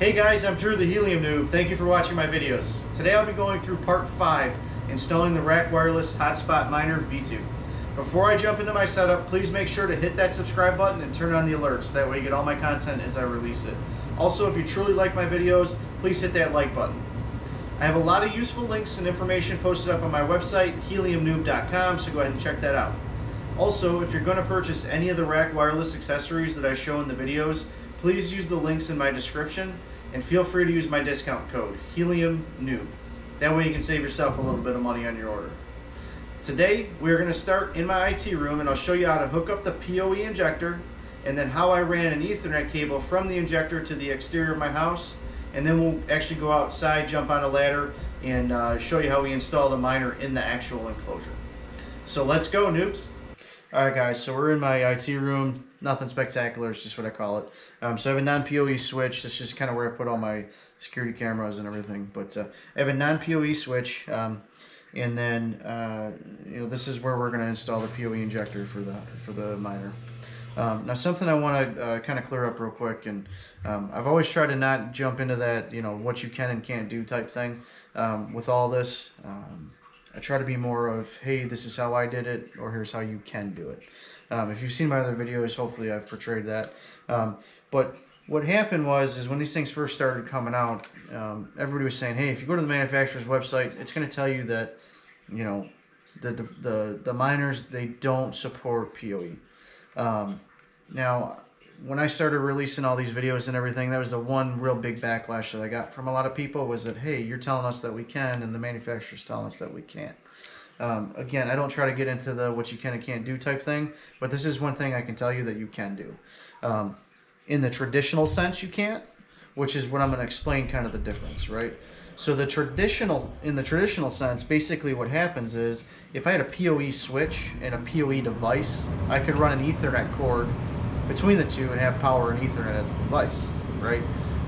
Hey guys, I'm Drew the Helium Noob. Thank you for watching my videos. Today I'll be going through part 5, installing the RAKwireless Hotspot Miner V2. Before I jump into my setup, please make sure to hit that subscribe button and turn on the alerts. That way you get all my content as I release it. Also, if you truly like my videos, please hit that like button. I have a lot of useful links and information posted up on my website, heliumnoob.com, so go ahead and check that out. Also, if you're going to purchase any of the RAKwireless accessories that I show in the videos, please use the links in my description and feel free to use my discount code, Helium Noob. That way you can save yourself a little bit of money on your order. Today, we're going to start in my IT room and I'll show you how to hook up the POE injector and then how I ran an Ethernet cable from the injector to the exterior of my house. And then we'll actually go outside, jump on a ladder, and show you how we install the miner in the actual enclosure. So let's go, noobs. All right, guys, so we're in my IT room. Nothing spectacular, it's just what I call it. So I have a non-POE switch. That's just kind of where I put all my security cameras and everything. But I have a non-POE switch, and then this is where we're going to install the POE injector for the miner. Now something I want to kind of clear up real quick, and I've always tried to not jump into that, what you can and can't do type thing with all this. I try to be more of, hey, this is how I did it, or here's how you can do it. If you've seen my other videos, hopefully I've portrayed that. But what happened is when these things first started coming out, everybody was saying, hey, if you go to the manufacturer's website, it's going to tell you that, the miners, they don't support POE. Now, when I started releasing all these videos and everything, that was the one real big backlash that I got from a lot of people was that, hey, you're telling us that we can and the manufacturer's telling us that we can't. Again, I don't try to get into the what you can and can't do type thing, but this is one thing I can tell you that you can do. In the traditional sense, you can't, which is what I'm going to explain kind of the difference, right? So in the traditional sense, basically what happens is if I had a PoE switch and a PoE device, I could run an Ethernet cord between the two and have power and Ethernet at the device, right?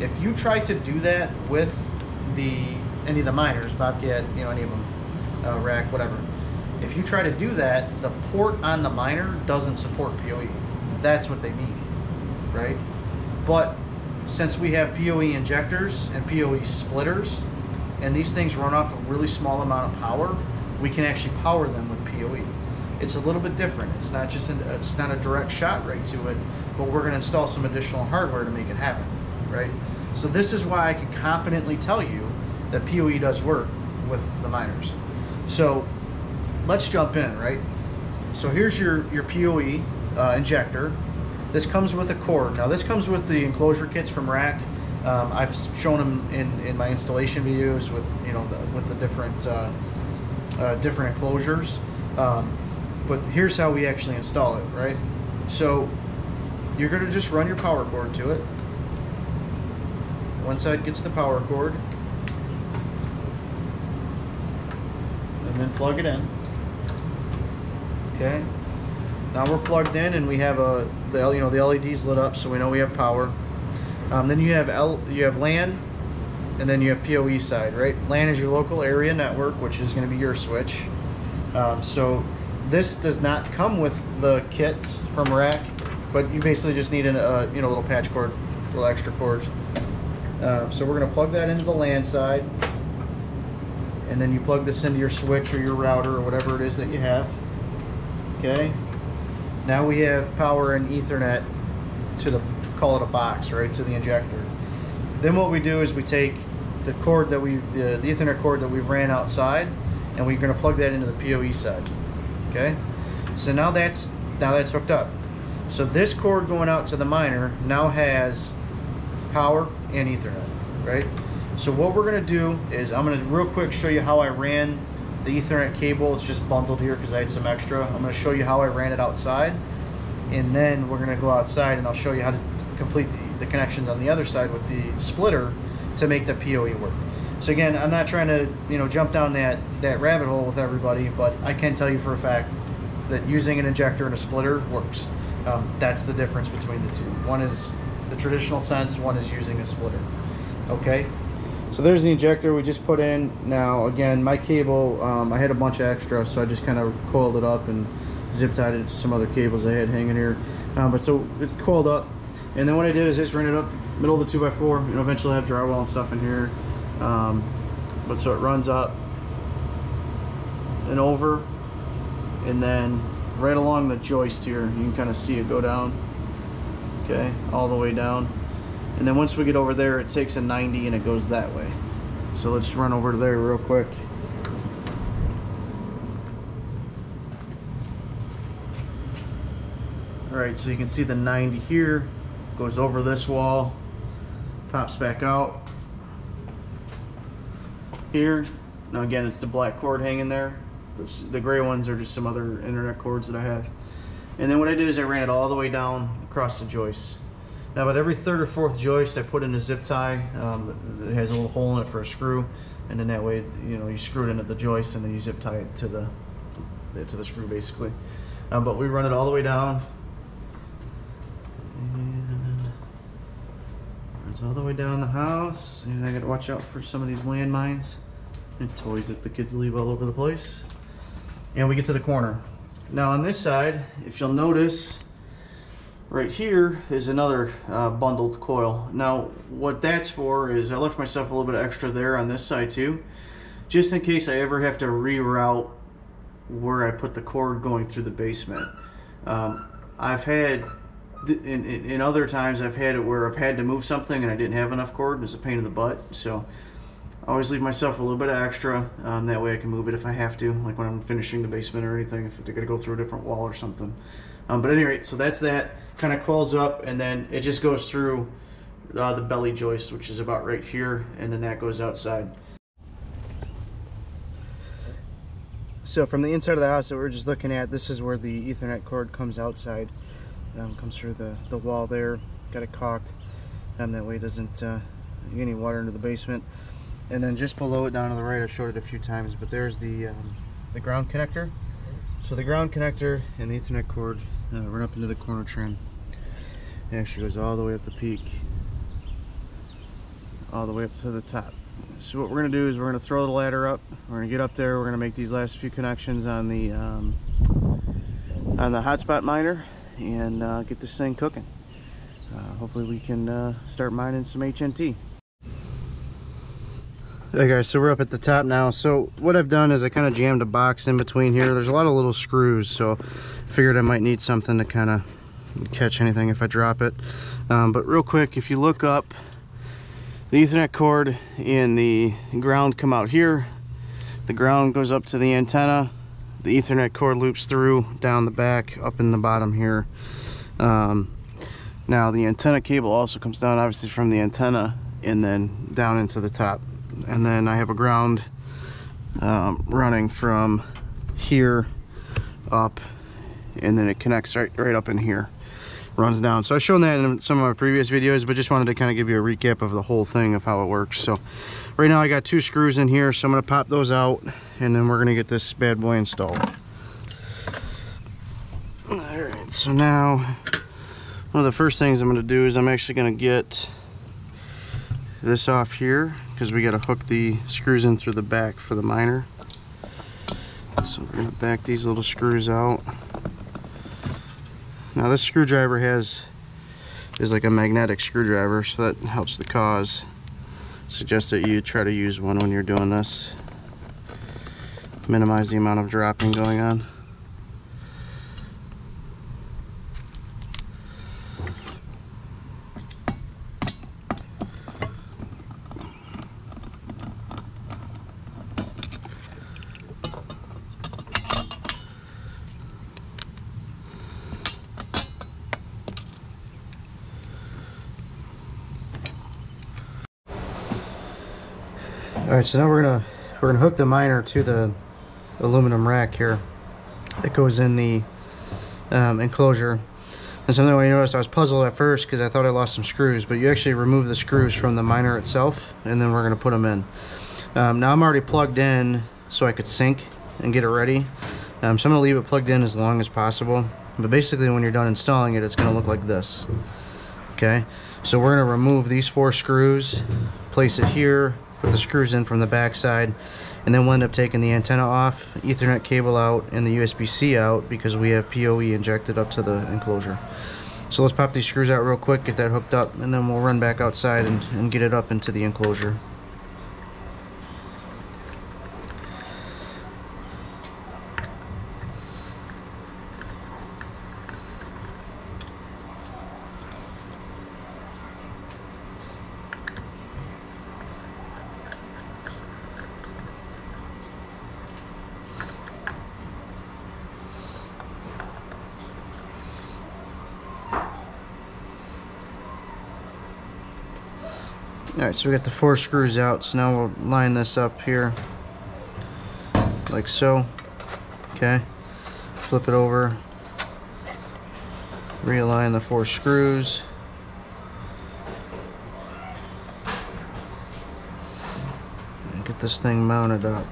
If you try to do that with any of the miners, Bobcat, any of them, rack, whatever. If you try to do that, the port on the miner doesn't support PoE. That's what they mean, right? But since we have PoE injectors and PoE splitters, and these things run off a really small amount of power, we can actually power them with PoE. It's a little bit different. It's not just it's not a direct shot right to it, but we're going to install some additional hardware to make it happen, right? So this is why I can confidently tell you that PoE does work with the miners. So let's jump in, right? So here's your PoE injector. This comes with a cord. Now this comes with the enclosure kits from Rak. I've shown them in my installation videos with with the different different enclosures. But here's how we actually install it, right? So you're going to just run your power cord to it. One side gets the power cord, and then plug it in. Okay. Now we're plugged in, and we have the LEDs lit up, so we know we have power. Then you have LAN, and then you have PoE side, right? LAN is your local area network, which is going to be your switch. So this does not come with the kits from Rak, but you basically just need a little patch cord, little extra cord. So we're going to plug that into the LAN side, and then you plug this into your switch or your router or whatever it is that you have. Okay. Now we have power and Ethernet to the, call it a box, right, to the injector. Then what we do is we take the cord that the Ethernet cord that we've ran outside, and we're going to plug that into the PoE side. Okay, so now that's hooked up. So this cord going out to the miner now has power and Ethernet, right? So what we're going to do is I'm going to real quick show you how I ran the Ethernet cable. It's just bundled here because I had some extra. I'm going to show you how I ran it outside, and then we're going to go outside and I'll show you how to complete the connections on the other side with the splitter to make the PoE work. So again, I'm not trying to jump down that rabbit hole with everybody, but I can tell you for a fact that using an injector and a splitter works. That's the difference between the two. One is the traditional sense, one is using a splitter. Okay, so there's the injector we just put in. Now again, my cable, I had a bunch of extra, so I just kind of coiled it up and zip tied it to some other cables I had hanging here. But so it's coiled up, and then what I did is just ran it up middle of the 2x4. You know, eventually I have drywall and stuff in here, but so it runs up and over, and then right along the joist here you can kind of see it go down, okay, all the way down. And then once we get over there, it takes a 90 and it goes that way. So let's run over to there real quick. All right, so you can see the 90 here, goes over this wall, pops back out here. Now again, it's the black cord hanging there. The gray ones are just some other internet cords that I have. And then what I did is I ran it all the way down across the joist. Now about every third or fourth joist I put in a zip tie. It has a little hole in it for a screw, and then that way, you know, you screw it into the joist and then you zip tie it to the screw basically. But we run it all the way down, and runs all the way down the house. And I gotta watch out for some of these landmines and toys that the kids leave all over the place. And we get to the corner. Now on this side, if you'll notice, right here is another bundled coil. Now what that's for is I left myself a little bit extra there on this side too, just in case I ever have to reroute where I put the cord going through the basement. I've had in other times I've had it where I've had to move something and I didn't have enough cord, and it's a pain in the butt. So I always leave myself a little bit of extra, that way I can move it if I have to, like when I'm finishing the basement or anything, if they're gonna go through a different wall or something. But at any rate, so that's that, kind of coils up, and then it just goes through the belly joist, which is about right here, and then that goes outside. So from the inside of the house that we were just looking at, this is where the Ethernet cord comes outside, comes through the wall there. Got it caulked, that way it doesn't get any water into the basement. And then just below it down to the right, I've showed it a few times, but there's the ground connector. So the ground connector and the Ethernet cord run up into the corner trim. It actually goes all the way up the peak, all the way up to the top. So what we're going to do is we're going to throw the ladder up, we're going to get up there, we're going to make these last few connections on the hotspot miner, and get this thing cooking. Hopefully we can start mining some HNT. Okay guys, so we're up at the top now. So what I've done is I kind of jammed a box in between here. There's a lot of little screws, so I figured I might need something to kind of catch anything if I drop it. But real quick, if you look up, the Ethernet cord and the ground come out here. The ground goes up to the antenna. The Ethernet cord loops through, down the back, up in the bottom here. Now the antenna cable also comes down, obviously, from the antenna and then down into the top. And then I have a ground running from here up, and then it connects right up in here, runs down. So I've shown that in some of my previous videos, but just wanted to kind of give you a recap of the whole thing of how it works. So right now I got two screws in here, so I'm going to pop those out, and then we're going to get this bad boy installed. All right, so now one of the first things I'm going to do is I'm actually going to get this off here, because we got to hook the screws in through the back for the miner. So we're going to back these little screws out. Now this screwdriver is like a magnetic screwdriver, so that helps the cause. I suggest that you try to use one when you're doing this, minimize the amount of dropping going on. All right, so now we're gonna hook the miner to the aluminum rack here that goes in the enclosure. And something I noticed, I was puzzled at first because I thought I lost some screws, but you actually remove the screws from the miner itself, and then we're gonna put them in. Now I'm already plugged in so I could sync and get it ready. So I'm gonna leave it plugged in as long as possible. But basically when you're done installing it, it's gonna look like this. Okay, so we're gonna remove these four screws, place it here, put the screws in from the back side, and then we'll end up taking the antenna off, Ethernet cable out, and the USB-C out, because we have POE injected up to the enclosure. So let's pop these screws out real quick, get that hooked up, and then we'll run back outside and get it up into the enclosure. Alright, so we got the 4 screws out, so now we'll line this up here, like so. Okay, flip it over, realign the 4 screws. And get this thing mounted up.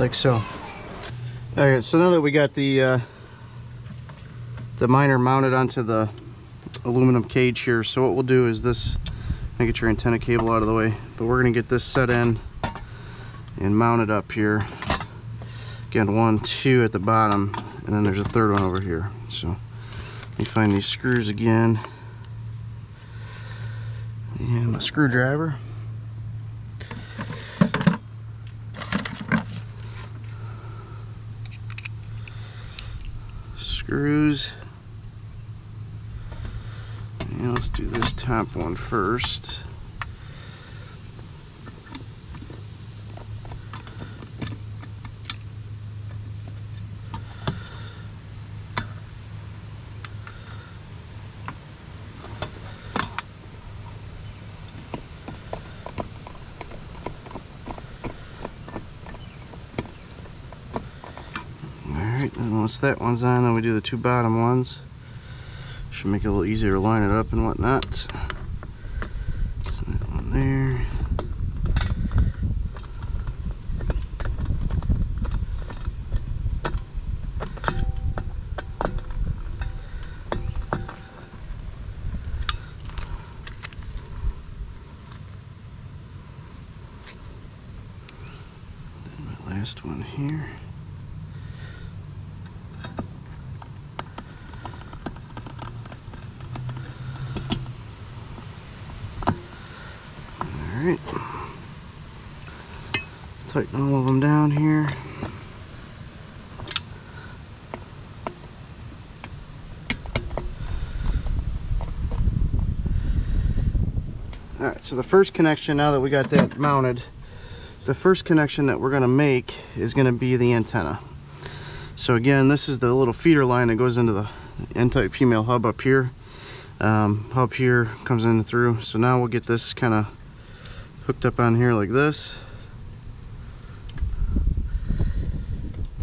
Like so. Alright, so now that we got the miner mounted onto the aluminum cage here, so what we'll do is this, I'm gonna get your antenna cable out of the way, but we're gonna get this set in and mount it up here. Again, 1, 2 at the bottom, and then there's a third one over here. So let me find these screws again. And my screwdriver. Screws. Yeah, let's do this top one first. Once that one's on, then we do the 2 bottom ones. Should make it a little easier to line it up and whatnot. So that one there. Then my last one here. Alright, tighten all of them down here. Alright, so the first connection, now that we got that mounted, the first connection that we're going to make is going to be the antenna. So again, this is the little feeder line that goes into the N-type female hub up here. Hub here comes in through, so now we'll get this kind of hooked up on here like this.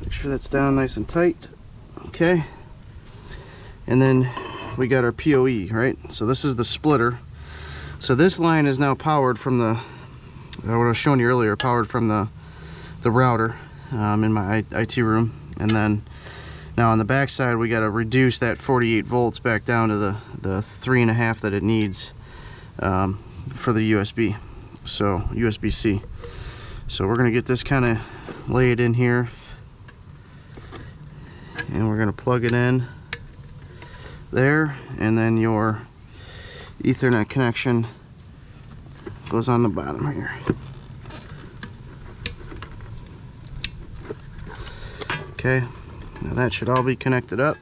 Make sure that's down nice and tight. Okay. And then we got our POE, right? So this is the splitter. So this line is now powered from the, what I was showing you earlier, powered from the router in my IT room. And then now on the back side, we got to reduce that 48 volts back down to the 3.5 that it needs for the USB. So USB-C. So we're gonna get this kind of laid in here, and we're gonna plug it in there, and then your Ethernet connection goes on the bottom here. Okay, now that should all be connected up.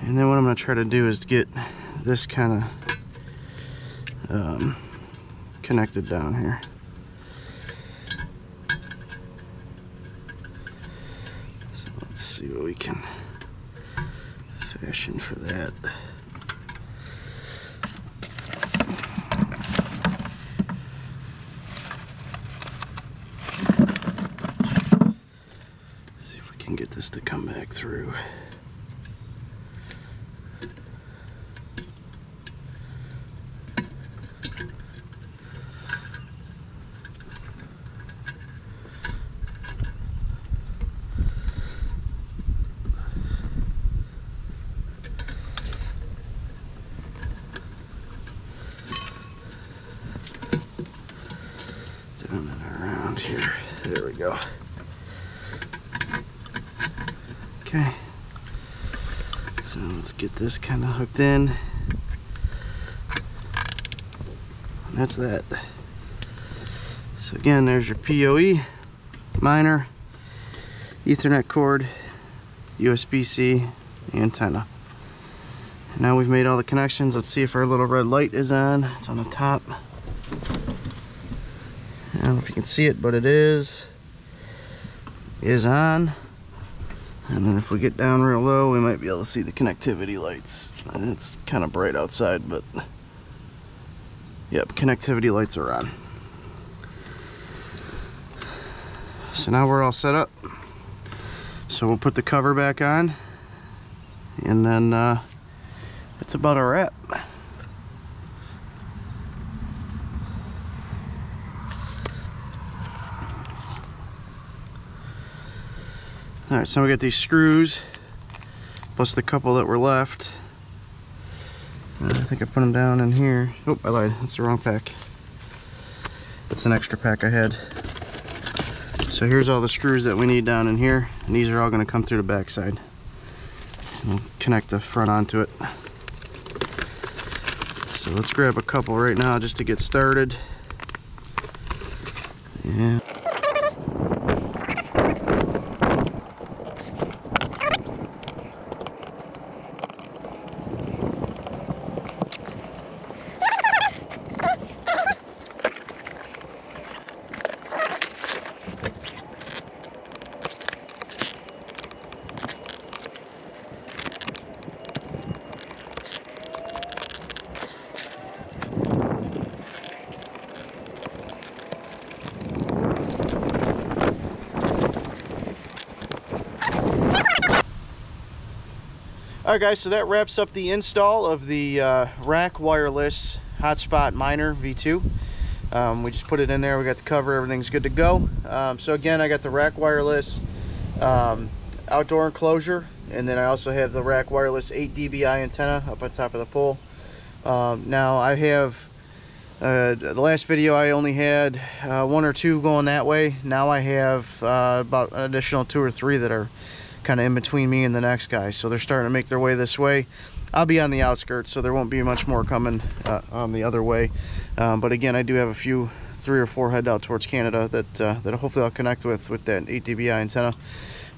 And then what I'm going to try to do is get this kind of connected down here. So let's see what we can fashion for that. See if we can get this to come back through. Down and around here. There we go. Okay. So let's get this kind of hooked in. And that's that. So again, there's your POE, minor, Ethernet cord, USB-C, antenna. Now we've made all the connections. Let's see if our little red light is on. It's on the top. I don't know if you can see it, but it is on. And then if we get down real low, we might be able to see the connectivity lights. And it's kind of bright outside, but yep, connectivity lights are on. So now we're all set up. So we'll put the cover back on, and then it's about a wrap. All right, so we got these screws, plus the couple that were left. I think I put them down in here. Oh, I lied, that's the wrong pack. That's an extra pack I had. So here's all the screws that we need down in here, and these are all gonna come through the back side. And we'll connect the front onto it. So let's grab a couple right now just to get started. Yeah. Alright guys, so that wraps up the install of the RAKwireless Hotspot Minor V2. We just put it in there, we got the cover, everything's good to go. So again, I got the RAKwireless outdoor enclosure, and then I also have the RAKwireless 8 dBi antenna up on top of the pole. Now I have, the last video I only had one or two going that way. Now I have about an additional two or three that are kind of in between me and the next guy, so they're starting to make their way this way. I'll be on the outskirts, so there won't be much more coming on the other way, but again, I do have a few, 3 or 4 head out towards Canada that that hopefully I'll connect with that 8 dBi antenna.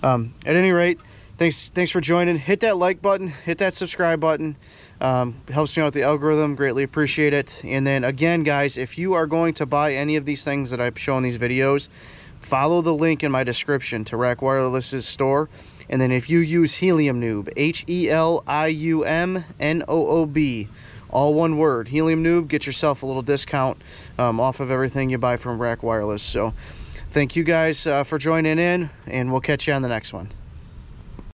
At any rate, thanks for joining. Hit that like button, hit that subscribe button. Helps me out with the algorithm, greatly appreciate it. And then again guys, if you are going to buy any of these things that I show in these videos, follow the link in my description to RAKwireless's store. And then if you use Helium Noob, HELIUM NOOB, all one word, Helium Noob, get yourself a little discount off of everything you buy from RAKwireless. So thank you guys for joining in, and we'll catch you on the next one.